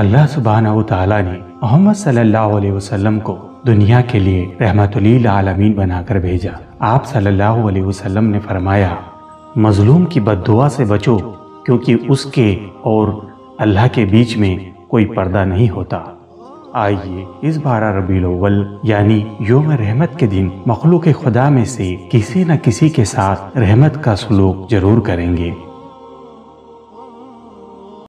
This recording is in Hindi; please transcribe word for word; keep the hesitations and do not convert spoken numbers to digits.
अल्लाह सुबहानहू तआला ने मोहम्मद सल्लल्लाहु अलैहि वसल्लम को दुनिया के लिए रहमतुलिल आलमीन बनाकर भेजा। आप सल्लल्लाहु अलैहि वसल्लम ने फरमाया, मज़लूम की बद्दुआ से बचो क्योंकि उसके और अल्लाह के बीच में कोई पर्दा नहीं होता। आइए इस बारह रबी उल अव्वल यानी योम रहमत के दिन मखलूक खुदा में से किसी न किसी के साथ रहमत का सलूक जरूर करेंगे।